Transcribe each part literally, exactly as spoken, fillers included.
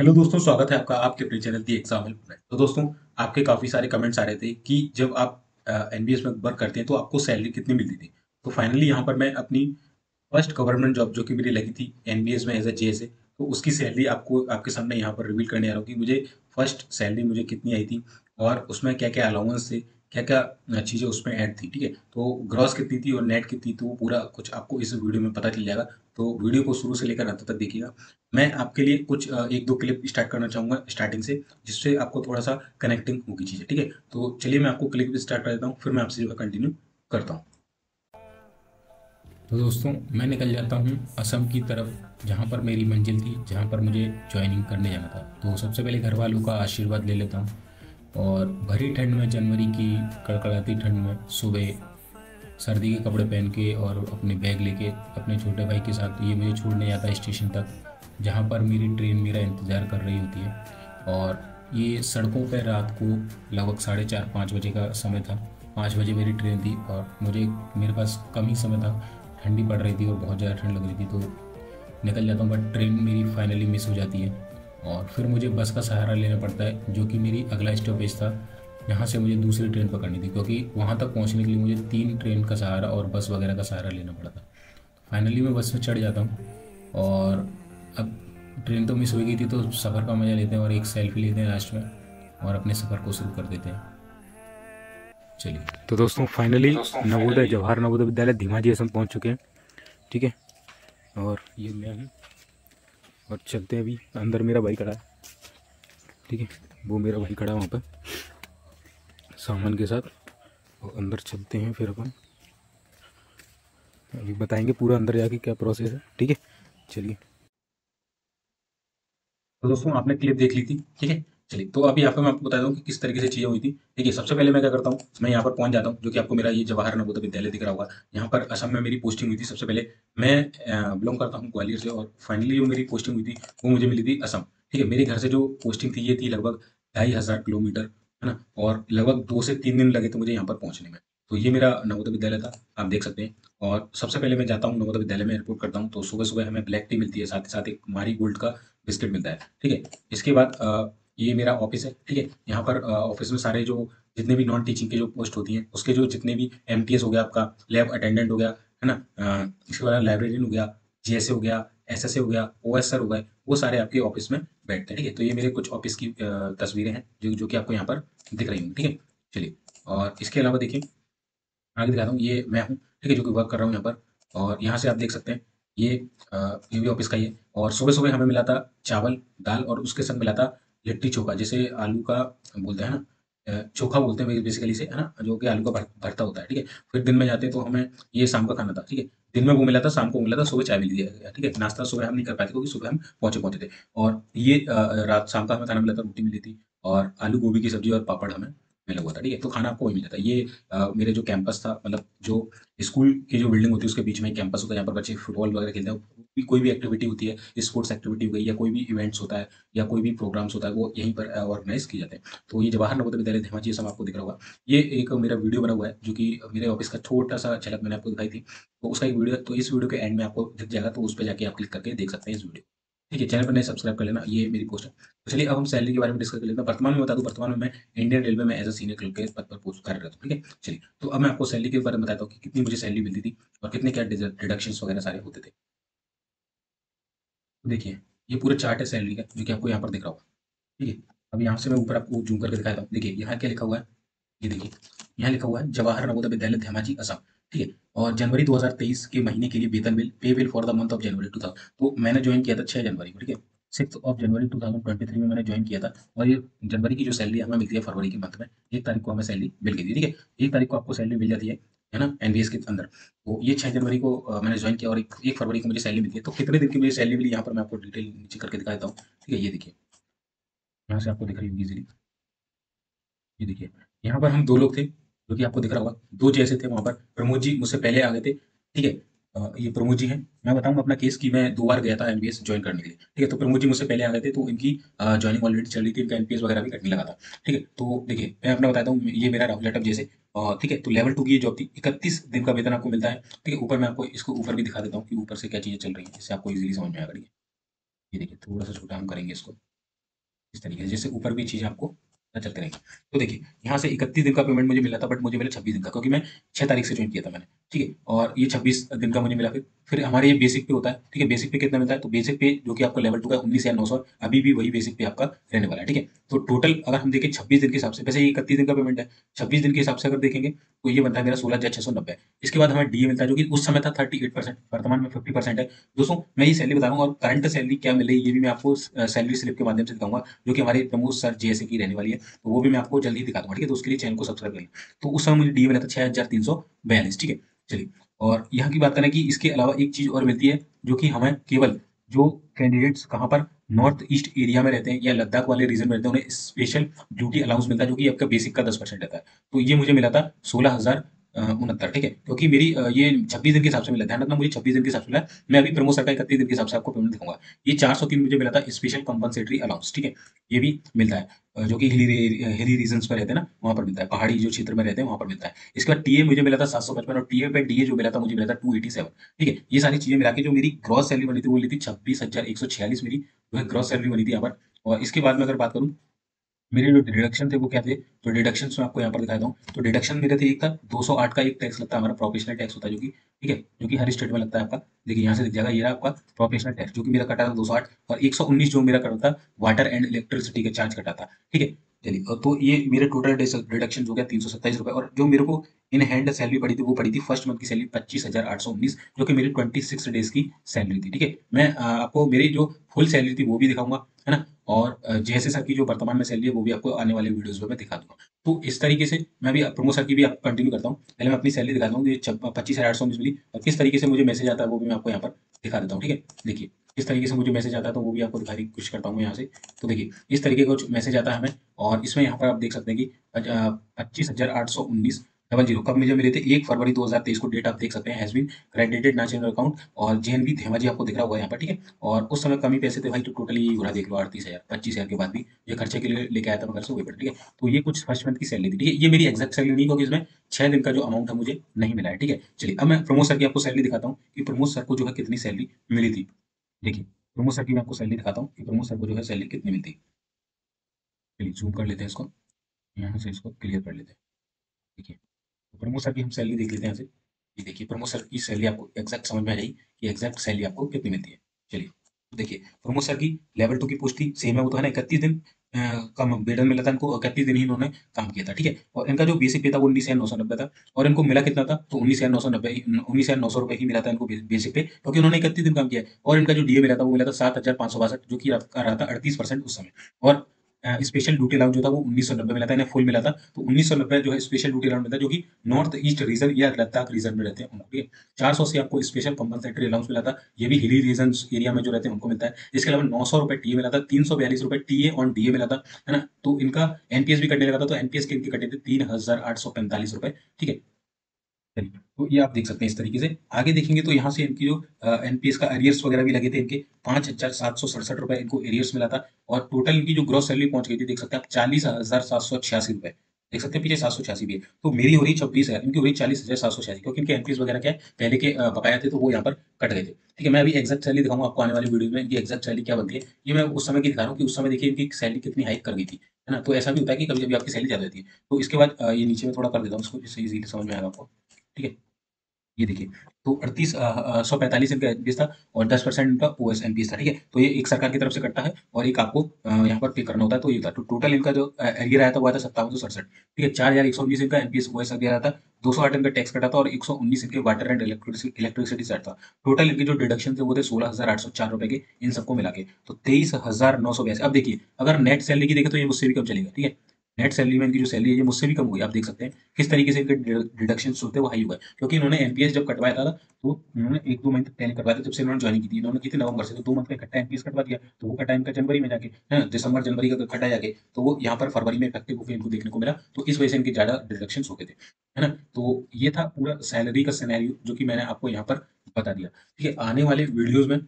Hello दोस्तों, स्वागत है आपका आपके अपने चैनल दी एग्जाम हेल्पर में। तो दोस्तों, आपके काफ़ी सारे कमेंट्स आ रहे थे कि जब आप एनबीएस में वर्क करते हैं तो आपको सैलरी कितनी मिलती थी। तो फाइनली यहाँ पर मैं अपनी फर्स्ट गवर्नमेंट जॉब जो कि मेरी लगी थी एनबीएस में एज ए जेएसए, तो उसकी सैलरी आपको आपके सामने यहाँ पर रिवील करने आ रहा हूँ कि मुझे फर्स्ट सैलरी मुझे कितनी आई थी और उसमें क्या क्या अलाउंस थे, क्या क्या चीज़ें उसमें ऐड थी। ठीक है, तो ग्रॉस कितनी थी और नेट कितनी थी, तो वो पूरा कुछ आपको इस वीडियो में पता चल जाएगा। तो वीडियो को शुरू से लेकर अंत तक देखिएगा। मैं आपके लिए कुछ एक दो क्लिप स्टार्ट करना चाहूँगा स्टार्टिंग से, जिससे आपको थोड़ा सा कनेक्टिंग होगी चीज़ें। ठीक है, तो चलिए मैं आपको क्लिप स्टार्ट कर देता हूँ, फिर मैं आपसे जो कंटिन्यू करता हूँ। तो दोस्तों, मैं निकल जाता हूँ असम की तरफ, जहाँ पर मेरी मंजिल थी, जहाँ पर मुझे ज्वाइनिंग करने जाना था। तो सबसे पहले घर वालों का आशीर्वाद ले लेता हूँ। और भरी ठंड में, जनवरी की कड़कड़ाती ठंड में, सुबह सर्दी के कपड़े पहन के और अपने बैग लेके अपने छोटे भाई के साथ ये मुझे छोड़ने जाता है स्टेशन तक, जहाँ पर मेरी ट्रेन मेरा इंतज़ार कर रही होती है। और ये सड़कों पर रात को लगभग साढ़े चार पाँच बजे का समय था। पाँच बजे मेरी ट्रेन थी और मुझे मेरे पास कम ही समय था। ठंडी पड़ रही थी और बहुत ज़्यादा ठंड लग रही थी, तो निकल जाता हूँ, बट ट्रेन मेरी फाइनली मिस हो जाती है। और फिर मुझे बस का सहारा लेना पड़ता है, जो कि मेरी अगला स्टॉपेज था। यहाँ से मुझे दूसरी ट्रेन पकड़नी थी, क्योंकि वहाँ तक पहुँचने के लिए मुझे तीन ट्रेन का सहारा और बस वगैरह का सहारा लेना पड़ा था। फाइनली मैं बस में चढ़ जाता हूँ और अब ट्रेन तो मिस हो गई थी, तो सफ़र का मज़ा लेते हैं और एक सेल्फी लेते हैं लास्ट में और अपने सफ़र को शुरू कर देते हैं। चलिए, तो दोस्तों फाइनली नवोदय जवाहर नवोदय विद्यालय धीमाजी असम पहुँच चुके हैं। ठीक है, और ये मैं हूँ और चलते हैं। अभी अंदर मेरा भाई खड़ा है, ठीक है, वो मेरा भाई खड़ा है वहाँ पर सामान के साथ। और अंदर चलते हैं, फिर अपन अभी बताएंगे पूरा अंदर जाके क्या प्रोसेस है। ठीक है, चलिए। तो दोस्तों, आपने क्लिप देख ली थी। ठीक है, चलिए, तो अभी यहाँ पर मैं आपको बता दूँ कि किस तरीके से चीज़ें हुई थी। ठीक है, सबसे पहले मैं क्या करता हूँ, मैं यहाँ पर पहुँच जाता हूँ, जो कि आपको मेरा ये जवाहर नवोदय विद्यालय दिख रहा होगा। यहाँ पर असम में मेरी पोस्टिंग हुई थी। सबसे पहले मैं बिलोंग करता हूँ ग्वालियर से, और फाइनली जो मेरी पोस्टिंग हुई थी वो मुझे मिली थी असम। ठीक है, मेरे घर से जो पोस्टिंग थी ये थी लगभग ढाई हज़ार किलोमीटर, है ना, और लगभग दो से तीन दिन लगे थे मुझे यहाँ पर पहुँचने में। तो ये मेरा नवोदय विद्यालय था, आप देख सकते हैं। और सबसे पहले मैं जाता हूँ नवोदय विद्यालय में, रिपोर्ट करता हूँ। तो सुबह सुबह हमें ब्लैक टी मिलती है, साथ ही साथ एक मारी गोल्ड का बिस्किट मिलता है। ठीक है, इसके बाद ये मेरा ऑफिस है। ठीक है, यहाँ पर ऑफिस में सारे जो जितने भी नॉन टीचिंग के जो पोस्ट होती हैं, उसके जो जितने भी एमटीएस हो गया, आपका लैब अटेंडेंट हो गया, है ना, आ, इसके बाद लाइब्रेरियन हो गया, जेएसए हो गया, एसएसए हो गया, ओएसआर हो गया, वो सारे आपके ऑफिस में बैठते हैं। ठीक है, तो ये मेरे कुछ ऑफिस की तस्वीरें हैं जो जो कि आपको यहाँ पर दिख रही होंगी। ठीक है, चलिए, और इसके अलावा देखिए आगे दिखाता हूँ, ये मैं हूँ, ठीक है, जो कि वर्क कर रहा हूँ यहाँ पर। और यहाँ से आप देख सकते हैं ये ये भी ऑफिस का ही है। और सुबह सुबह हमें मिला था चावल दाल, और उसके संग मिला था लिट्टी चोखा, जैसे आलू का बोलते हैं ना, चोखा बोलते हैं बेसिकली से, है ना, जो कि आलू का भरता होता है। ठीक है, फिर दिन में जाते हैं तो हमें ये शाम का खाना था। ठीक है, दिन में वो मिला था, शाम को मिला था, सुबह चाय मिली थी। ठीक है, नाश्ता सुबह हम नहीं कर पाते क्योंकि सुबह हम पहुंचे पहुंचे थे। और ये रात शाम का हमें खाना मिला था, रोटी मिली थी और आलू गोभी की सब्जी और पापड़ हमें मिला हुआ था। ठीक है, तो खाना आपको वही मिला था। ये आ, मेरे जो कैंपस था, मतलब जो स्कूल की जो बिल्डिंग होती है उसके बीच में कैंपस होता है, यहाँ पर बच्चे फुटबॉल वगैरह खेलते हैं। कोई भी एक्टिविटी होती है, स्पोर्ट्स एक्टिविटी हो गई या कोई भी इवेंट्स होता है या कोई भी प्रोग्राम्स होता है, वो यहीं पर ऑर्गेनाइज किए जाते हैं। तो ये जवाहर नवोदय विद्यालय धेमाजी असम आपको दिख रहा होगा। ये एक मेरा वीडियो बना हुआ है, जो कि मेरे ऑफिस का छोटा सा झलक मैंने आपको दिखाई थी, तो उसका एक वीडियो। तो इस वीडियो के एंड में आपको दिख जाएगा, तो उस पर जाके आप क्लिक करके देख सकते हैं इस वीडियो। ठीक है, चैनल पर नए सब्सक्राइब कर लेना। ये मेरी पोस्ट है। तो चलिए अब हम सैलरी के बारे में डिस्कस कर लेते हैं। वर्तमान में बता दूं, वर्तमान में मैं इंडियन रेलवे में एज अ सीनियर क्लर्क के पद पर पोस्ट कर रहा हूँ। ठीक है, चलिए, तो अब मैं आपको सैलरी के बारे में बताता हूँ कि कितनी मुझे सैलरी मिलती थी और कितने क्या डिडक्शंस वगैरह सारे होते थे। देखिए, ये पूरा चार्ट है सैलरी का, जो कि आपको यहाँ पर दिख रहा होगा। ठीक है, अब यहाँ से मैं ऊपर आपको जूम करके दिखाता हूँ। देखिए यहाँ क्या लिखा हुआ है, ये देखिए यहाँ लिखा हुआ है जवाहर नवोदय विद्यालय धेमाजी असम। ठीक है, और जनवरी दो हज़ार तेईस के महीने के लिए वेतन bill pay bill for the month of January two thousand. तो मैंने ज्वाइन किया था छः जनवरी को। ठीक है, सिक्स ऑफ जनवरी दो हज़ार तेईस में मैंने ज्वाइन किया था। और ये जनवरी की जो सैलरी हमें मिलती है फरवरी के मंथ में, एक तारीख को हमें सैलरी मिल गई थी। ठीक है, एक तारीख को आपको सैलरी मिल जाती है, है ना, एनबीएस के अंदर। तो ये छः जनवरी को मैंने ज्वाइन किया और एक, एक फरवरी को मुझे सैलरी मिली है। तो कितने दिन की मुझे सैलरी मिली, यहाँ पर मैं आपको डिटेल नीचे करके दिखा देता हूँ। ठीक है, ये देखिए यहाँ से आपको दिख रही होगी इजीली। ये देखिए यहाँ पर हम दो लोग थे, जो कि आपको दिख रहा होगा, दो जैसे थे वहाँ पर। प्रमोद जी मुझसे पहले आ गए थे। ठीक है, ये प्रमोद जी हैं। मैं बताऊँगा अपना केस कि मैं दो बार गया था एनबीएस ज्वाइन करने के लिए। ठीक है, तो प्रमोद जी मुझसे पहले आ गए थे, तो इनकी ज्वाइनिंग ऑलरेडी चल रही थी, इनका एनपीएस वगैरह भी कटने लगा था। ठीक है, तो देखिए मैं अपना बताता हूँ, ये मेरा राहुल लेटअप जैसे। ठीक है, तो लेवल टू की ये जॉब थी। इकतीस दिन का वेतन आपको मिलता है। ठीक है, ऊपर मैं आपको इसको ऊपर भी दिखा देता हूँ कि ऊपर से क्या चीज़ें चल रही हैं, जिससे आपको इजीली समझ में आ रही है। ये देखिए, थोड़ा सा छोटा हम करेंगे इसको, इस तरीके से, जैसे ऊपर भी चीज़ आपको पता चलती रहेगी। तो देखिए यहाँ से इकतीस दिन का पेमेंट मुझे मिला था, बट मुझे मिला छब्बीस दिन का, क्योंकि मैं छः तारीख से ज्वाइन किया था मैंने, ठीक है। और ये छब्बीस दिन का मुझे मिला। फिर फिर हमारे ये बेसिक पे होता है, ठीक है। बेसिक पे कितना मिलता है, तो बेसिक पे जो कि आपका लेवल टू का उन्नीस या नौ सौ अभी भी वही बेसिक पे आपका रहने वाला है, ठीक है। तो टोटल अगर हम देखें छब्बीस दिन के हिसाब से, वैसे ये इकतीस दिन का पेमेंट है, छब्बीस दिन के हिसाब से अगर देखेंगे तो ये बनता है मेरा सोलह हजार छः सौ नब्बे। इसके बाद हमें डी ए मिलता है, जो कि उस समय था थर्टी एट परसेंट, वर्तमान में फिफ्टी परसेंट है। दोस्तों मैं ये सैलरी बता रहा हूँ और करंट सैलरी क्या मिले ये भी मैं आपको सैलरी स्लिप के माध्यम से दिखाऊंगा, जो कि हमारे प्रमोद सर जेएसए की रहने वाली है, तो वो भी मैं आपको जल्दी दिखा दूंगा, ठीक है। तो उसके लिए चैनल को सब्सक्राइब करें। तो उस समय मुझे डी ए मिला था छः हजार तीन सौ बयालीस, ठीक है। चलिए, और यहाँ की बात करें कि इसके अलावा एक चीज़ और मिलती है, जो कि हमें केवल जो कैंडिडेट्स कहाँ पर नॉर्थ ईस्ट एरिया में रहते हैं या लद्दाख वाले रीजन में रहते हैं, उन्हें स्पेशल ड्यूटी अलाउंस मिलता है, जो कि आपका बेसिक का दस परसेंट रहता है। तो ये मुझे मिला था सोलह हजार उनहत्तर, ठीक है, क्योंकि मेरी ये छब्बीस दिन के हिसाब से मिला। ध्यान रखना, मुझे छब्बीस दिन के हिसाब से मिला, मैं अभी प्रमोद सर का इकतीस दिन के हिसाब से आपको पेमेंट दिखाऊंगा। ये चार सौ तीन मुझे मिला था स्पेशल कंपनसेटरी अलाउंस, ठीक है। ये भी मिलता है जो कि हिली हिली रीजन्स पर रहते हैं ना, वहाँ पर मिलता है, पहाड़ी जो क्षेत्र में रहते हैं वहाँ पर मिलता है। इसके बाद टीए मुझे मिला था सात सौ पचपन, और टीए पे डीए जो मिला था मुझे मिला था टू एटी सेवन, ठीक है। ये सारी चीज़ें मिला के जो मेरी ग्रॉस सैलरी बनी थी वो ली थी छब्बीस हजार एक सौ छियालीस, मेरी ग्रॉस सैलरी बनी थी यहाँ पर। और इसके बाद में अगर बात करूँ मेरे जो डिडक्शन थे वो क्या थे, तो डिडक्शन में आपको यहाँ पर दिखाता हूँ। तो डिडक्शन मेरे थे, एक था दो सौ आठ का एक टैक्स लगता है हमारा, प्रोफेशनल टैक्स होता है जो कि, ठीक है, जो कि हर स्टेट में लगता है आपका। देखिए यहाँ से दिख जाएगा, ये रहा आपका प्रोफेशनल टैक्स जो कि मेरा कटा था दो सौ आठ, और एक सौ उन्नीस जो मेरा कटा था वाटर एंड इलेक्ट्रिसिटी का चार्ज कटा था, ठीक है। चलिए, तो ये मेरे टोटल डिडक्शन हो गया तीन सौ सत्ताईस रुपये। और जो मेरे को इन हैंड सैलरी पड़ी थी वो पड़ी थी फर्स्ट मंथ की सैलरी पच्चीस हजार आठ सौ उन्नीस, जो कि मेरी ट्वेंटी सिक्स डेज की सैलरी थी, ठीक है। मैं आपको मेरी जो फुल सैलरी थी वो भी दिखाऊंगा, है ना, और जैसे सर की जो वर्तमान में सैलरी है वो भी आपको आने वाले वीडियोस में मैं दिखा दूंगा। तो इस तरीके से मैं भी प्रमोद सर की भी आपको कंटिन्यू करता हूँ। पहले मैं अपनी सैलरी दिखाता हूँ, ये पच्चीस हजार आठ सौ उन्नीस मिली, और किस तरीके से मुझे मैसेज आता है वो भी मैं आपको यहाँ पर दिखा देता हूँ, ठीक है। देखिए इस तरीके से मुझे मैसेज आता है, तो वो भी आपको दिखाने की कोशिश करता हूँ यहाँ से। तो देखिए इस तरीके का मैसेज आता है हमें, और इसमें यहाँ पर आप देख सकते हैं कि पच्चीस हजार आठ सौ उन्नीस डबल जीरो कब मुझे मिले थे, एक फरवरी दो हजार तेईस को डेट आप देख सकते हैं, has been credited national account, और जेएनबी धेमाजी आपको दिख रहा हुआ है यहाँ पर, ठीक है। और उस समय कमी पैसे थे भाई, तो टोटली यही हो रहा, देख लो अड़तीस हजार पच्चीस हजार के बाद भी ये खर्चे के लिए लेके आया था मैं घर से, वही पर, ठीक है। तो ये कुछ फर्स्ट मंथ की सैलरी थी, ठीक है। ये मेरी एक्जैक्ट सैलरी नहीं, क्योंकि इसमें छः दिन का जो अमाउंट है मुझे नहीं मिला है, ठीक है। चलिए अब मैं प्रमोद सर की आपको सैलरी दिखाता हूँ कि प्रमोद सर को जो है कितनी सैलरी मिली थी। देखिए प्रमोद सर की मैं आपको सैलरी दिखाता हूँ कि प्रमोद सर को जो है सैलरी कितनी मिलती। चलिए जूम कर लेते हैं इसको, यहाँ से इसको क्लियर कर लेते हैं, ठीक है। प्रमोद सर की हम सैलरी देख लेते हैं यहाँ से। ये देखिए प्रमोद सर की सैलरी आपको एक्जैक्ट समझ में आ जाएगी कि एक्जैक्ट सैलरी आपको कितनी मिलती है। चलिए देखिए प्रमोद सर की लेवल टू की पोस्ट थी, सेम है वो तो, है ना। इकतीस दिन का वेतन मिला था इनको, इकतीस दिन ही इन्होंने काम किया था, ठीक है। और इनका जो बेसिक पे था वो उन्नीस हजार नौ सौ नब्बे था, और इनको मिला कितना था, तो उन्नीस हजार नौ सौ नब्बे उन्नीस हजार नौ सौ रुपये ही मिला था इनको बेसिक पे, क्योंकि उन्होंने इकतीस दिन काम किया। और इनका जो डीए मिला था वो मिला था सात हजार पाँच सौ बासठ, जो कि आपका रहा था अड़तीस परसेंट उस समय। और स्पेशल ड्यूटी अलाउंस जो था वो उन्नीस सौ नब्बे मिला था, इन्हें फुल मिला था। तो उन्नीस सौ नब्बे जो है स्पेशल ड्यूटी अलाउंस मिला था, जो कि नॉर्थ ईस्ट रीजन या लद्दाख रीजन में रहते हैं उनको, ठीक है। चार सौ से आपको स्पेशल कंपनसेटरी अलाउंस मिला था, ये भी हिली रीजन एरिया में जो रहते हैं उनको मिलता है। इसके अलावा नौ सौ रुपये टी ए मिला था, तीन सौ बयालीस रुपये T A on D A मिला था, है ना। तो इनका एनपीएस भी कटने लगा था, तो एनपीएस के इनके कटे थे तीन हजार आठ सौ पैंतालीस रुपये, ठीक है। तो ये आप देख सकते हैं इस तरीके से। आगे देखेंगे तो यहाँ से इनकी जो एनपीएस का एरियर्स वगैरह भी लगे थे, इनके पाँच हजार सात सौ सड़सठ रुपए इनको एरियर्स मिला था। और टोटल इनकी जो ग्रॉस सैलरी पहुंच गई थी, देख सकते हैं आप, चालीस हजार सात सौ छियासी रुपए, देख सकते हैं पीछे सात सौ छियासी भी है। तो मेरी हो रही छब्बीस हजार, इनकी हो रही चालीस हजार सात सौ छियासी, क्योंकि इनके एनपीएस वगैरह क्या है पहले के बकाया थे, तो वो यहाँ पर कट गए थे, ठीक है। मैं अभी एक्जैक्ट सैलरी दिखाऊंगा आपको आने वाली वीडियो में, इनकी एक्जैक्ट सैलरी क्या बनती है। ये मैं उस समय की दिखा रहा हूँ कि उस समय देखिए इनकी सैलरी कितनी हाइक कर गई थी, है ना। तो ऐसा भी होता है कि कभी कभी आपकी सैलरी ज्यादा होती है। तो इसके बाद ये नीचे में थोड़ा कर देता हूँ उसको, जिससे इजीली समझ में आएगा आपको, ठीक है। ये देखिए तो अड़तीस सौ पैंतालीस इनका एनपीएस था, और दस परसेंट इनका ओएस एनपीएस था, ठीक है। तो ये एक सरकार की तरफ से कटता है, और एक आपको यहाँ पर पे करना होता है। तो ये था तो टोटल इनका जो एरियर आया था वो था सत्तावन सौ सड़सठ, ठीक है। चार हजार एक सौ उन्नीस इनका एनपीएस ओएस एरियर आया था, दो सौ आठ इनका टैक्स कटा था, और एक सौ उन्नीस इनके वाटर एंड इलेक्ट्रिसिटी चार्ज था। टोटल इनके जो डिडक्शन थे वो थे सोलह हजार आठ सौ चार रुपए के, इन सबको मिला के तो तेईस हजार नौ सौ बयासी। अब देखिए अगर नेट सैलरी की देखें तो ये मुझसे भी कम चलेगा, ठीक है। नेट सैलरी में इनकी जो सैलरी है ये मुझसे भी कम हुई, आप देख सकते हैं किस तरीके से इनके डिडक्शन होते हैं वो हाई हुआ है, क्योंकि इन्होंने एनपीएस जब कटवाया था तो इन्होंने एक दो महीने पहले करवाया था, जब से इन्होंने ज्वाइन की थी। इन्होंने की थी नवंबर से, तो दो मंथ का इकट्ठा एनपीएस कटवा दिया, तो वो कटा इनका जनवरी में जाके, है दिसंबर जनवरी का कटा जाके, तो वो यहाँ पर फरवरी में इफेक्टिव होकर इनको देखने को मिला। तो इस वजह से इनके ज्यादा डिडक्शन हो गए थे, है ना। तो ये था पूरा सैलरी का सिनेरियो जो कि मैंने आपको यहाँ पर बता दिया, ठीक है। आने वाले वीडियोज में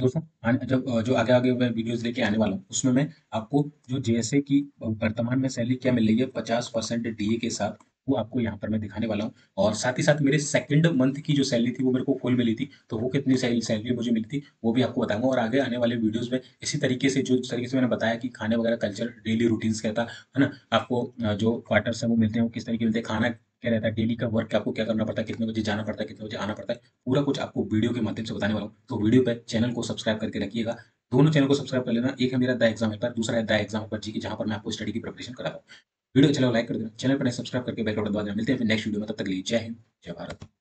दोस्तों, जब जो आगे आगे मैं वीडियोस लेके आने वाला हूँ उसमें मैं आपको जो जेएसए की वर्तमान में सैलरी क्या मिल रही है पचास परसेंट डीए के साथ, वो आपको यहाँ पर मैं दिखाने वाला हूँ। और साथ ही साथ मेरे सेकंड मंथ की जो सैलरी थी वो मेरे को फुल मिली थी, तो वो कितनी सैलरी मुझे मिली थी वो भी आपको बताऊंगा। और आगे आने वाले वीडियोस में इसी तरीके से जो तरीके से मैंने बताया कि खाने वगैरह कल्चर डेली रूटीन्स कहता है ना, आपको जो क्वार्टर्स है वो मिलते हैं वो किस तरीके मिलते हैं, खाना क्या रहता है, डेली का वर्क आपको क्या करना पड़ता है, कितने बजे जाना पड़ता है, कितने बजे आना पड़ता है, पूरा कुछ आपको वीडियो के माध्यम से बताने वाला हूँ। तो वीडियो पर चैनल को सब्सक्राइब करके रखिएगा, दोनों चैनल को सब्सक्राइब कर लेना, एक है मेरा द एग्जाम हेल्पर, दूसरा है द एग्जाम हेल्पर जी की, जहाँ पर मैं आपको स्टडी की प्रिपरेशन कराता हूँ। वीडियो अच्छा लगा लाइक कर देना, चैनल पर सब्सक्राइब करके बेल आइकन दबा देना। मिलते हैं फिर नेक्स्ट वीडियो में, तब तक के लिए जय हिंद जय भारत।